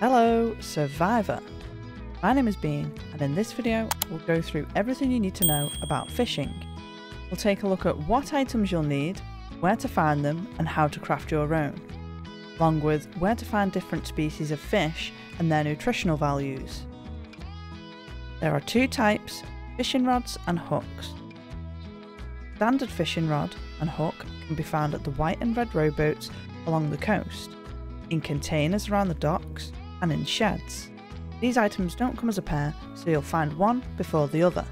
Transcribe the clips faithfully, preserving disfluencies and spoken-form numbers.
Hello, Survivor. My name is Bean, and in this video, we'll go through everything you need to know about fishing. We'll take a look at what items you'll need, where to find them, and how to craft your own, along with where to find different species of fish and their nutritional values. There are two types, fishing rods and hooks. Standard fishing rod and hook can be found at the white and red rowboats along the coast, in containers around the docks, and in sheds. These items don't come as a pair, so you'll find one before the other.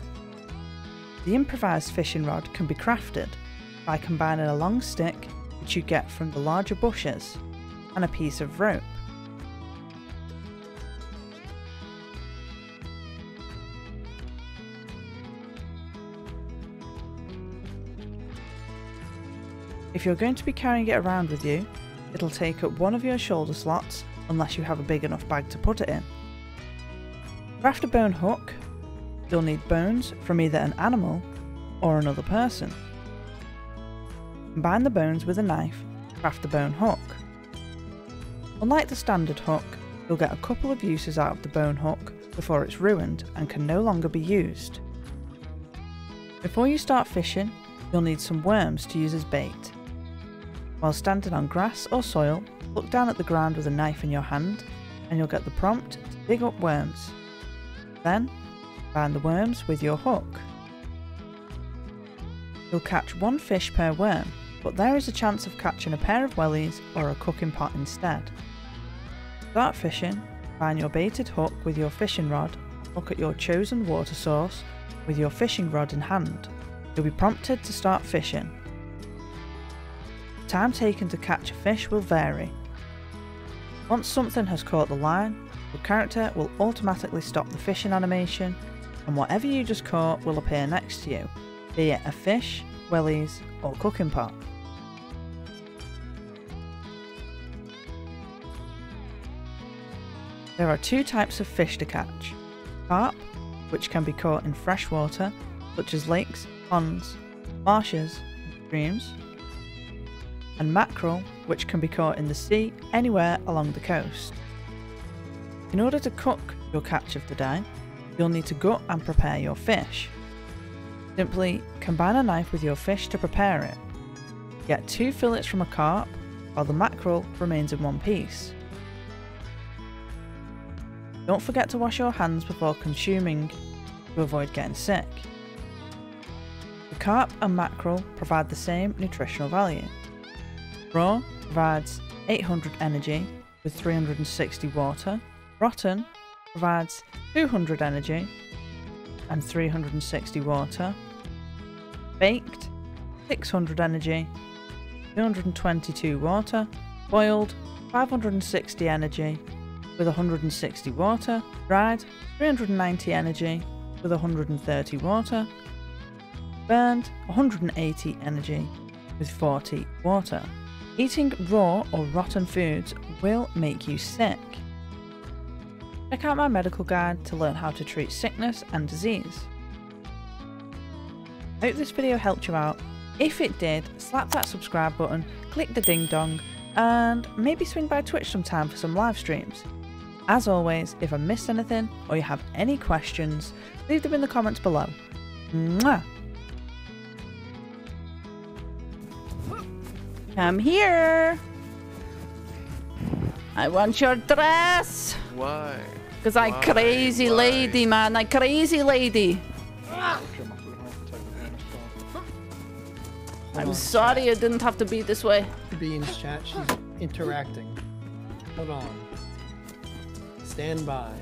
The improvised fishing rod can be crafted by combining a long stick, which you get from the larger bushes, and a piece of rope. If you're going to be carrying it around with you, it'll take up one of your shoulder slots unless you have a big enough bag to put it in. Craft a bone hook. You'll need bones from either an animal or another person. Combine the bones with a knife to craft the bone hook. Unlike the standard hook, you'll get a couple of uses out of the bone hook before it's ruined and can no longer be used. Before you start fishing, you'll need some worms to use as bait. While standing on grass or soil, look down at the ground with a knife in your hand and you'll get the prompt to dig up worms. Then, combine the worms with your hook. You'll catch one fish per worm, but there is a chance of catching a pair of wellies or a cooking pot instead. Start fishing, combine your baited hook with your fishing rod, look at your chosen water source with your fishing rod in hand. You'll be prompted to start fishing. The time taken to catch a fish will vary. Once something has caught the line, your character will automatically stop the fishing animation and whatever you just caught will appear next to you, be it a fish, wellies or cooking pot. There are two types of fish to catch. Carp, which can be caught in fresh water such as lakes, ponds, marshes and streams, and mackerel, which can be caught in the sea anywhere along the coast. In order to cook your catch of the day, you'll need to gut and prepare your fish. Simply combine a knife with your fish to prepare it. Get two fillets from a carp, while the mackerel remains in one piece. Don't forget to wash your hands before consuming to avoid getting sick. The carp and mackerel provide the same nutritional value. Raw provides eight hundred energy with three hundred sixty water, rotten provides two hundred energy and three hundred sixty water, baked six hundred energy, two hundred twenty-two water, boiled five hundred sixty energy with one hundred sixty water, dried three hundred ninety energy with one hundred thirty water, burned one hundred eighty energy with forty water. Eating raw or rotten foods will make you sick. Check out my medical guide to learn how to treat sickness and disease. I hope this video helped you out. If it did, slap that subscribe button, click the ding dong, and maybe swing by Twitch sometime for some live streams. As always, if I missed anything or you have any questions, leave them in the comments below. Mwah! Come here. I want your dress. Why? Because I crazy Why? lady, man. I crazy lady. Ah. I'm sorry chat. It didn't have to be this way. Bean's chat. She's interacting. Hold on. Stand by.